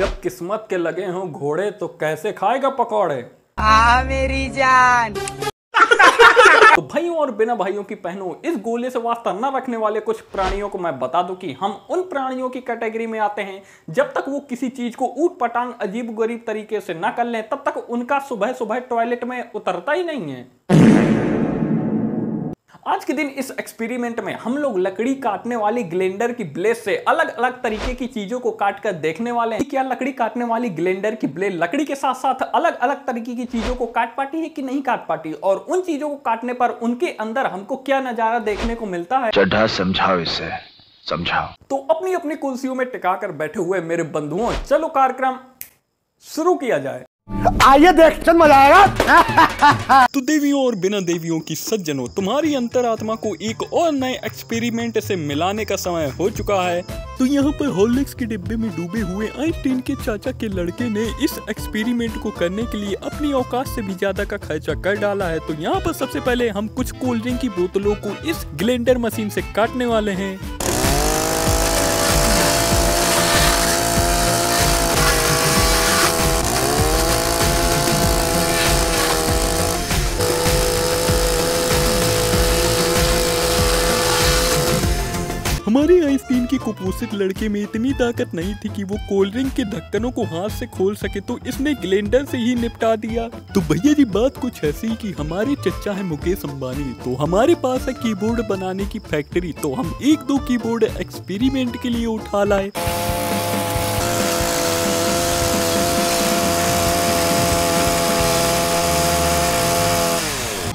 जब किस्मत के लगे हों घोड़े तो कैसे खाएगा पकौड़े मेरी जान। तो भाइयों और बिना भाइयों की पहनो इस गोले से वास्ता न रखने वाले कुछ प्राणियों को मैं बता दूं कि हम उन प्राणियों की कैटेगरी में आते हैं जब तक वो किसी चीज को ऊट पटांग अजीब गरीब तरीके से ना कर लें तब तक उनका सुबह सुबह टॉयलेट में उतरता ही नहीं है। आज के दिन इस एक्सपेरिमेंट में हम लोग लकड़ी काटने वाली ग्लेंडर की ब्लेड से अलग अलग तरीके की चीजों को काट कर देखने वाले हैं क्या लकड़ी काटने वाली ग्लेंडर की ब्लेड लकड़ी के साथ साथ अलग अलग तरीके की चीजों को काट पाती है कि नहीं काट पाती और उन चीजों को काटने पर उनके अंदर हमको क्या नजारा देखने को मिलता है। चड्ढा समझाओ इसे समझाओ। तो अपनी अपनी कुर्सियों में टिका कर बैठे हुए मेरे बंधुओं चलो कार्यक्रम शुरू किया जाए। आइए देखते मजा आएगा। तो देवियों और बिना देवियों की सज्जनों तुम्हारी अंतरात्मा को एक और नए एक्सपेरिमेंट से मिलाने का समय हो चुका है। तो यहाँ पर हॉर्लिक्स के डिब्बे में डूबे हुए आइंस्टीन के चाचा के लड़के ने इस एक्सपेरिमेंट को करने के लिए अपनी औकात से भी ज्यादा का खर्चा कर डाला है। तो यहाँ पर सबसे पहले हम कुछ कोल्ड ड्रिंक की बोतलों को इस ग्लेंडर मशीन से काटने वाले हैं। हमारे आइंस्टीन के कुपोषित लड़के में इतनी ताकत नहीं थी कि वो कोल्ड ड्रिंक के ढक्कनों को हाथ से खोल सके तो इसने ग्लेंडर से ही निपटा दिया। तो भैया जी बात कुछ ऐसी कि हमारे चचा है मुकेश अंबानी तो हमारे पास है कीबोर्ड बनाने की फैक्ट्री तो हम एक दो कीबोर्ड एक्सपेरिमेंट के लिए उठा लाए।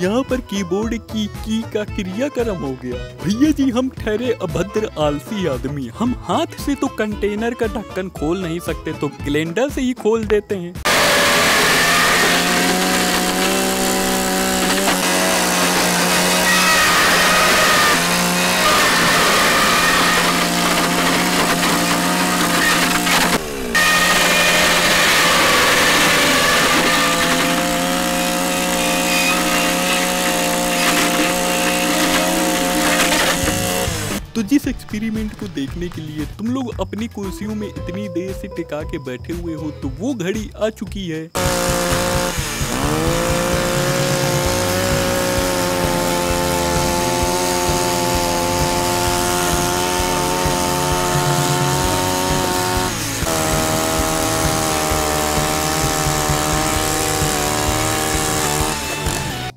यहाँ पर कीबोर्ड की की का क्रियाक्रम हो गया। भैया जी हम ठहरे अभद्र आलसी आदमी हम हाथ से तो कंटेनर का ढक्कन खोल नहीं सकते तो ग्लेंडर से ही खोल देते हैं। तो जिस एक्सपेरिमेंट को देखने के लिए तुम लोग अपनी कुर्सियों में इतनी देर से टिका के बैठे हुए हो तो वो घड़ी आ चुकी है।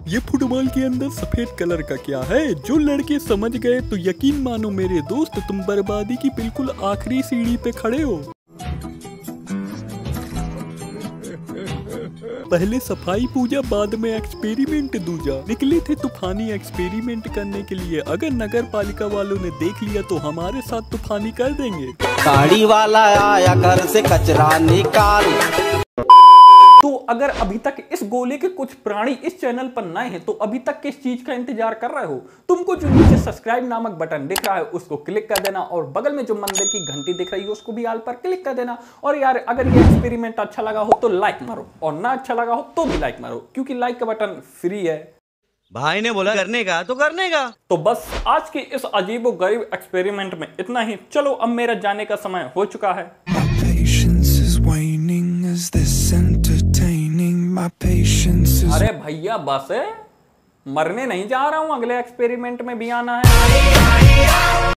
ये फुटबॉल के अंदर सफेद कलर का क्या है जो लड़के समझ गए तो यकीन मानो मेरे दोस्त तुम बर्बादी की बिल्कुल आखिरी सीढ़ी पे खड़े हो। पहले सफाई पूजा बाद में एक्सपेरिमेंट दूजा। निकले थे तूफानी एक्सपेरिमेंट करने के लिए अगर नगर पालिका वालों ने देख लिया तो हमारे साथ तूफानी कर देंगे। गाड़ी वाला आया घर से कचरा निकाल। तो अगर अभी तक इस गोले के कुछ प्राणी इस चैनल पर नए हैं तो अभी तक किस चीज का इंतजार कर रहे हो। तुमको जो नीचे सब्सक्राइब नामक बटन दिख रहा है उसको क्लिक कर देना और बगल में जो मंदिर की घंटी दिख रही है उसको भी ऑल पर क्लिक कर देना। और यार अगर ये एक्सपेरिमेंट अच्छा लगा हो तो लाइक मारो और ना अच्छा लगा हो तो भी लाइक मारो क्योंकि लाइक का बटन फ्री है। भाई ने बोला करने का तो करने का। तो बस आज के इस अजीबो गरीब एक्सपेरिमेंट में इतना ही। चलो अब मेरा जाने का समय हो चुका है। अरे भैया बस मरने नहीं जा रहा हूँ अगले एक्सपेरिमेंट में भी आना है।